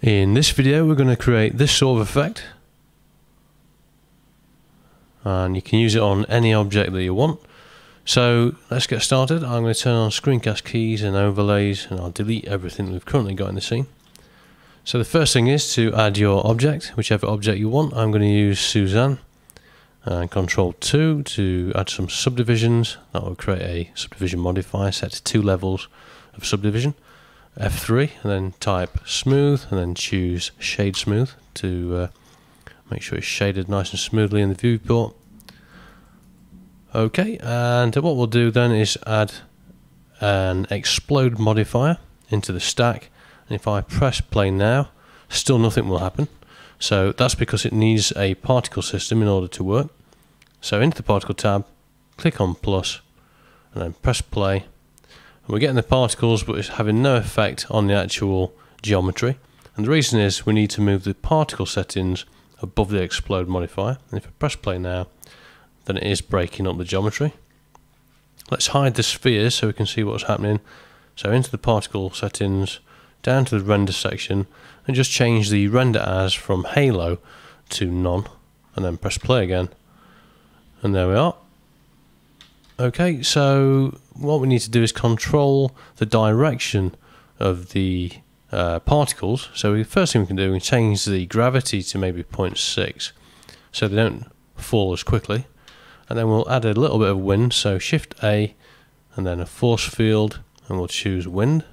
In this video we're going to create this sort of effect, and you can use it on any object that you want. So let's get started. I'm going to turn on screencast keys and overlays, and I'll delete everything we've currently got in the scene. So the first thing is to add your object, whichever object you want. I'm going to use Suzanne and Ctrl+2 to add some subdivisions. That will create a subdivision modifier set to 2 levels of subdivision. F3, and then type smooth, and then choose shade smooth to make sure it's shaded nice and smoothly in the viewport. Okay, and what we'll do then is add an explode modifier into the stack, and if I press play now, still nothing will happen. So that's because it needs a particle system in order to work. So into the particle tab, click on plus, and then press play. We're getting the particles, but it's having no effect on the actual geometry. And the reason is we need to move the particle settings above the explode modifier. And if I press play now, then it is breaking up the geometry. Let's hide the spheres so we can see what's happening. So into the particle settings, down to the render section, and just change the render as from halo to none, and then press play again. And there we are. Okay, so what we need to do is control the direction of the particles. So the first thing we can do is change the gravity to maybe 0.6 so they don't fall as quickly. And then we'll add a little bit of wind, so Shift A and then a force field, and we'll choose wind.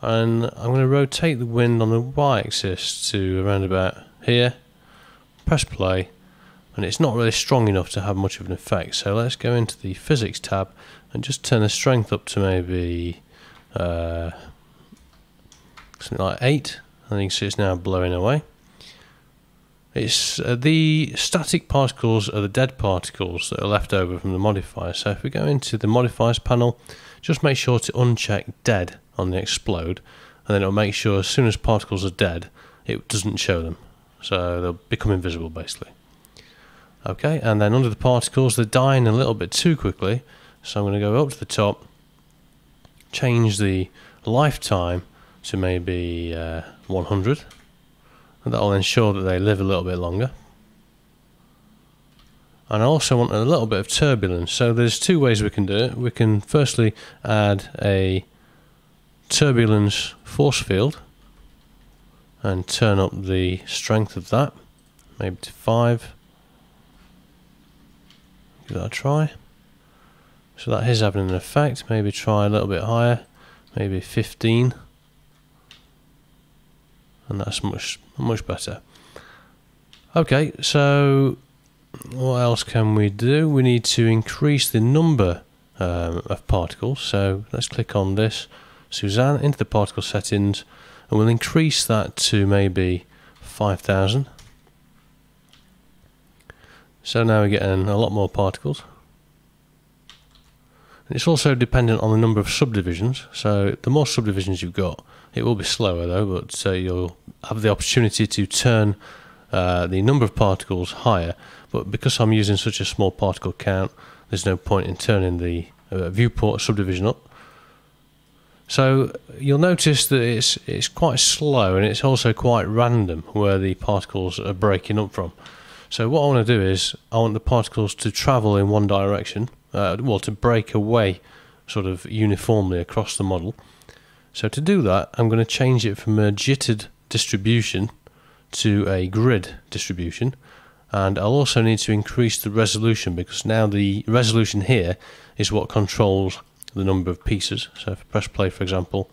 And I'm going to rotate the wind on the y-axis to around about here, press play. And it's not really strong enough to have much of an effect, so let's go into the physics tab and just turn the strength up to maybe something like 8, and you can see it's now blowing away. It's the static particles are the dead particles that are left over from the modifier, so if we go into the modifiers panel, just make sure to uncheck dead on the explode, and then it'll make sure as soon as particles are dead it doesn't show them, so they'll become invisible basically. Okay, and then under the particles, they're dying a little bit too quickly, so I'm going to go up to the top, change the lifetime to maybe 100, and that will ensure that they live a little bit longer. And I also want a little bit of turbulence, so there's two ways we can do it. We can firstly add a turbulence force field and turn up the strength of that, maybe to 5. Give that a try. So that is having an effect. Maybe try a little bit higher, maybe 15, and that's much better. Okay, so what else can we do? We need to increase the number of particles, so let's click on this Suzanne into the particle settings, and we'll increase that to maybe 5,000. So now we're getting a lot more particles. And it's also dependent on the number of subdivisions, so the more subdivisions you've got, it will be slower though, but you'll have the opportunity to turn the number of particles higher. But because I'm using such a small particle count, there's no point in turning the viewport subdivision up. So you'll notice that it's quite slow, and it's also quite random where the particles are breaking up from. So what I want to do is I want the particles to travel in one direction, well, to break away sort of uniformly across the model. So to do that, I'm going to change it from a jittered distribution to a grid distribution, and I'll also need to increase the resolution, because now the resolution here is what controls the number of pieces. So if I press play, for example,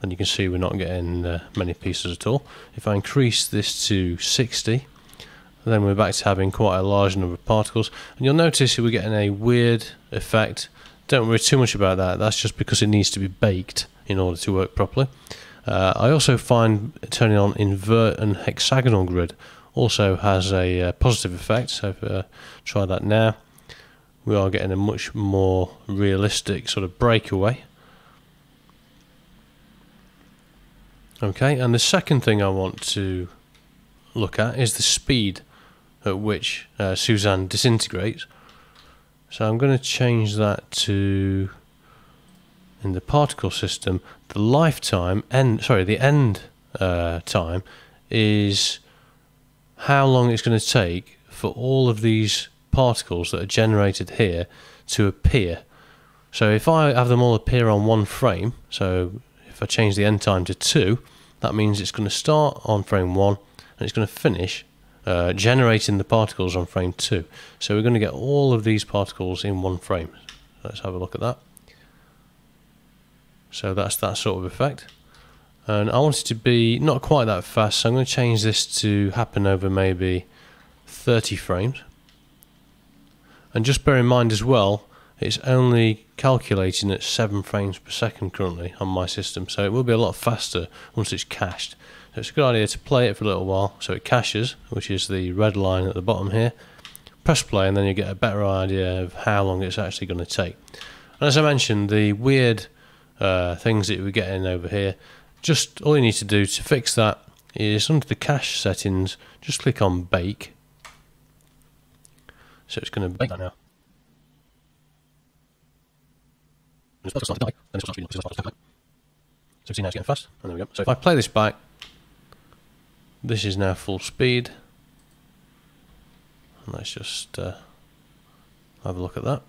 then you can see we're not getting many pieces at all. If I increase this to 60, then we're back to having quite a large number of particles, and you'll notice we're getting a weird effect. Don't worry too much about that, that's just because it needs to be baked in order to work properly. I also find turning on invert and hexagonal grid also has a positive effect, so if try that now, we are getting a much more realistic sort of breakaway. Okay, and the second thing I want to look at is the speed at which Suzanne disintegrates. So I'm going to change that to, in the particle system, the lifetime end, sorry, the end time is how long it's going to take for all of these particles that are generated here to appear. So if I have them all appear on one frame, so if I change the end time to 2, that means it's going to start on frame 1 and it's going to finish generating the particles on frame 2. So we're going to get all of these particles in one frame. Let's have a look at that. So that's that sort of effect. And I want it to be not quite that fast, so I'm going to change this to happen over maybe 30 frames. And just bear in mind as well, it's only calculating at 7 frames per second currently on my system, so it will be a lot faster once it's cached. So it's a good idea to play it for a little while so it caches, which is the red line at the bottom here. Press play and then you get a better idea of how long it's actually going to take. And as I mentioned, the weird things that we're getting over here, just all you need to do to fix that is under the cache settings, just click on bake. So it's going to bake that now. So see, now it's getting fast, and there we go. So if I play this back, this is now full speed, and let's just have a look at that.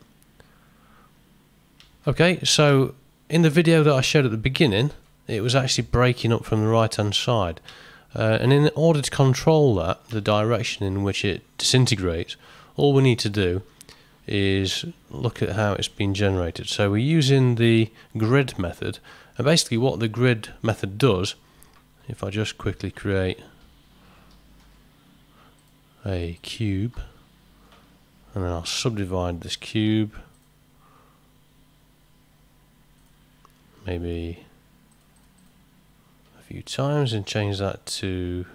Okay, so in the video that I showed at the beginning, it was actually breaking up from the right hand side, and in order to control that, the direction in which it disintegrates, all we need to do is look at how it's been generated. So we're using the grid method, and basically what the grid method does, if I just quickly create a cube and then I'll subdivide this cube maybe a few times and change that to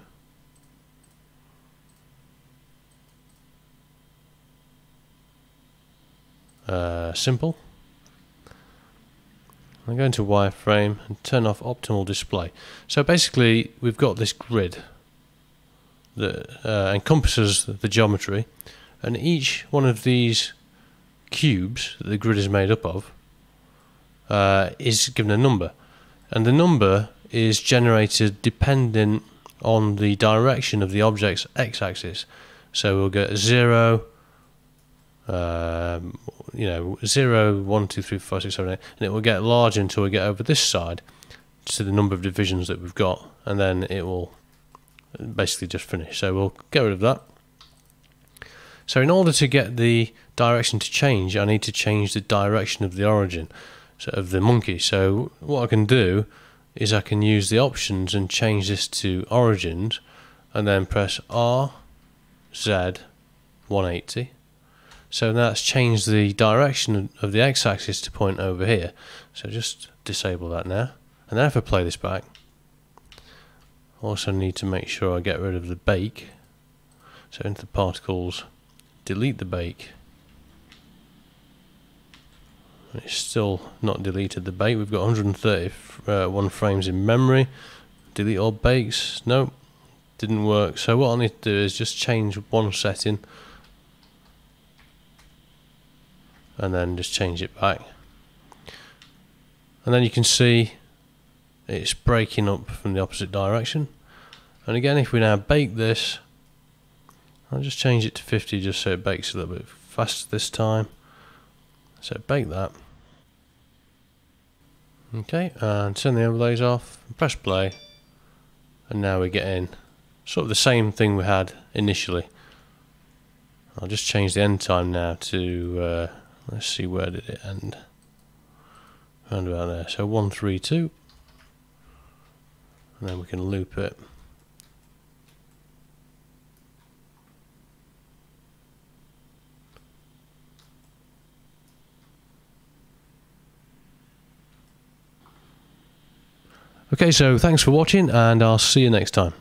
'Simple'. I'm going to wireframe and turn off optimal display. So basically we've got this grid that encompasses the geometry, and each one of these cubes that the grid is made up of is given a number, and the number is generated dependent on the direction of the object's x-axis. So we'll get 0, 0, 1, 2, 3, 4, 5, 6, 7, 8, and it will get larger until we get over this side to the number of divisions that we've got, and then it will basically just finish. So we'll get rid of that. So in order to get the direction to change, I need to change the direction of the origin, so of the monkey. So what I can do is I can use the options and change this to origins, and then press R, Z, 180. So now it's changed the direction of the x-axis to point over here. So just disable that now. And then if I play this back, I also need to make sure I get rid of the bake. So into the particles, delete the bake. And it's still not deleted the bake. We've got 131 frames in memory. Delete all bakes. Nope, didn't work. So what I need to do is just change one setting, and then just change it back, and then you can see it's breaking up from the opposite direction. And again, if we now bake this, I'll just change it to 50 just so it bakes a little bit faster this time. So bake that. Okay, and turn the overlays off and press play, and now we're getting sort of the same thing we had initially. I'll just change the end time now to let's see, where did it end? Around about there. So 132. And then we can loop it. Okay, so thanks for watching, and I'll see you next time.